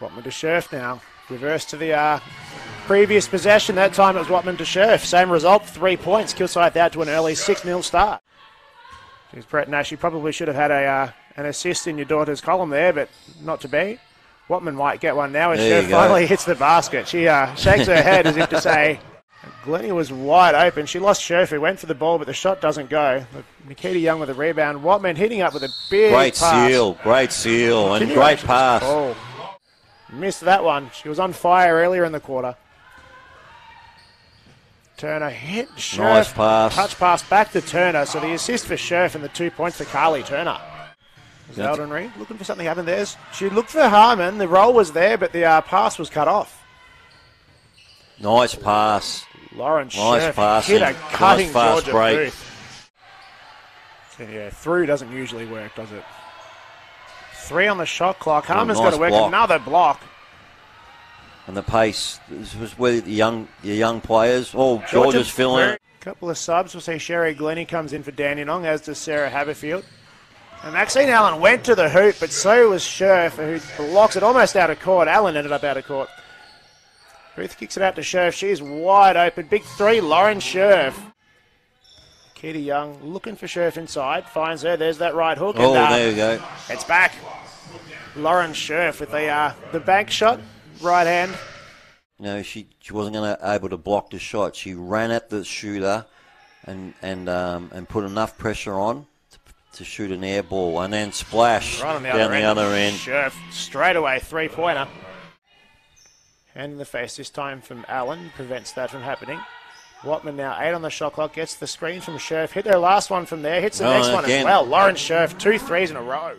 Wattman to Scherf now. Reverse to the previous possession. That time it was Wattman to Scherf. Same result, 3 points. Kilsyth out to an early 6-0 start. Here's Brett Nash. You probably should have had a an assist in your daughter's column there, but not to be. Wattman might get one now as Scherf finally hits the basket. She shakes her head as if to say, Glennie was wide open. She lost Scherf, who went for the ball, but the shot doesn't go. Nikita Young with a rebound. Wattman hitting up with a big pass. Great seal, and great pass. Oh. Missed that one. She was on fire earlier in the quarter. Turner hit Scherf. Nice pass. Touch pass back to Turner. So the assist for Scherf and the 2 points for Carly Turner. Zeldenry looking for something happened there. She looked for Harmon. The roll was there, but the pass was cut off. Nice pass. Lauren Scherf hit a cutting Georgia Booth. And yeah, through doesn't usually work, does it? 3 on the shot clock. Harmon's got to work another block. And the pace. This was where the young players. Oh, Georgia's filling. A couple of subs. We'll see Sherry Glennie comes in for Dandenong, as does Sarah Haverfield. And Maxine Allen went to the hoop, but so was Scherf, who blocks it almost out of court. Allen ended up out of court. Ruth kicks it out to Scherf. She's wide open. Big three, Lauren Scherf. Kitty Young looking for Scherf inside. Finds her. There's that right hook. Oh, and, there you go. It's back. Lauren Scherf with the bank shot. Right hand. No, she wasn't going to able to block the shot. She ran at the shooter and put enough pressure on to shoot an air ball, and then splash right down the other end. Scherf straight away, three-pointer. Hand in the face this time from Allen, prevents that from happening. Wattman now 8 on the shot clock, gets the screen from Scherf, hit their last one from there, hits the next one as well. Lauren Scherf, 2 threes in a row.